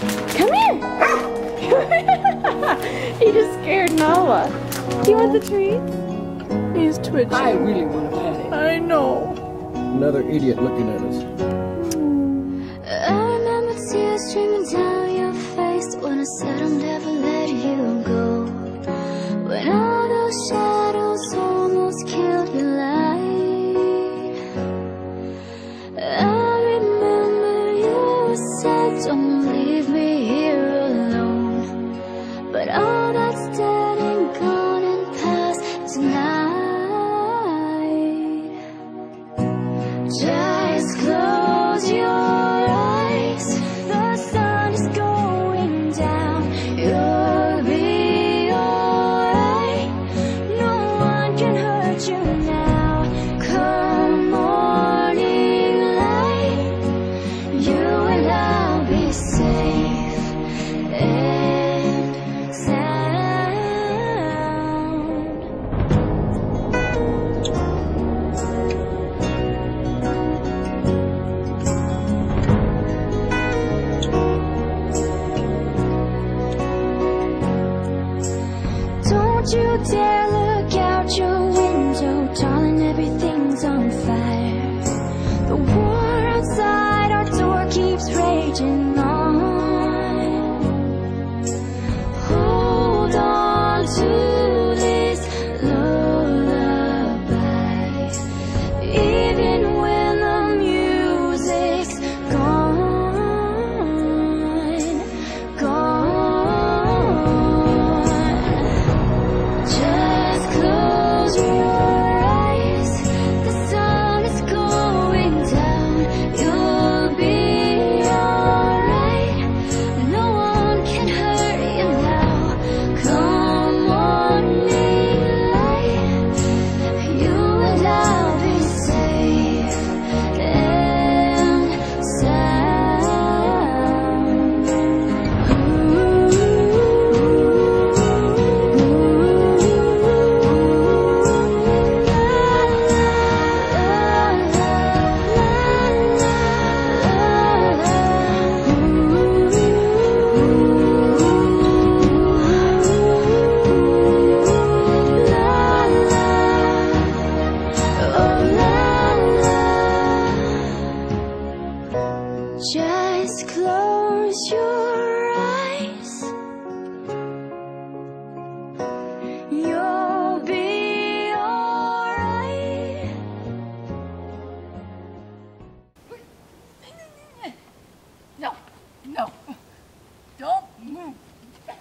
Come here! He just scared Nala. Do you want the treat? He's twitching. I really want to pet him. I know. Another idiot looking at us. I remember tears streaming down your face when I said I'll never let you go. When all those shadows almost killed me light. I remember you said don't leave me here alone. But all that's dead and gone and past tonight. Just close your eyes, the sun is going down, you'll be alright, no one can hurt you now, come morning light, you and I'll be safe and sound. You dare look out your window, darling, everything's on fire. The war outside our door keeps raging on. Hold on to this lullaby, even when the music's gone, Just close your eyes, you'll be alright. No, no, don't move.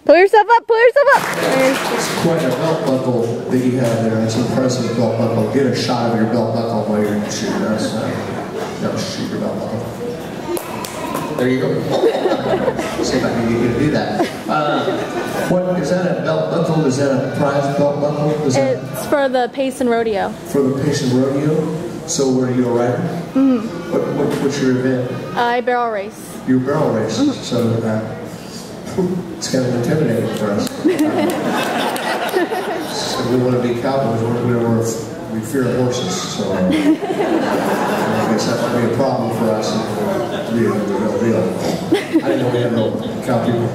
Pull yourself up, pull yourself up. It's quite a belt buckle that you have there. It's impressive belt buckle. Get a shot of your belt buckle while you're shooting us. No, shoot your belt buckle. There you go. See if I can get you to do that. What is that? A belt buckle? Is that a prize belt buckle? Is it's that for the Payson Rodeo. For the Payson Rodeo. So where are you a rider? Mm-hmm. What's your event? I barrel race. You barrel race. Mm-hmm. So it's kind of intimidating for us. So we want to be cowboys. We fear horses. So I guess that might be a problem for us. Real. I didn't know we had no cowboy.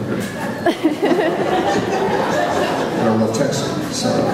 I don't know Texas, so.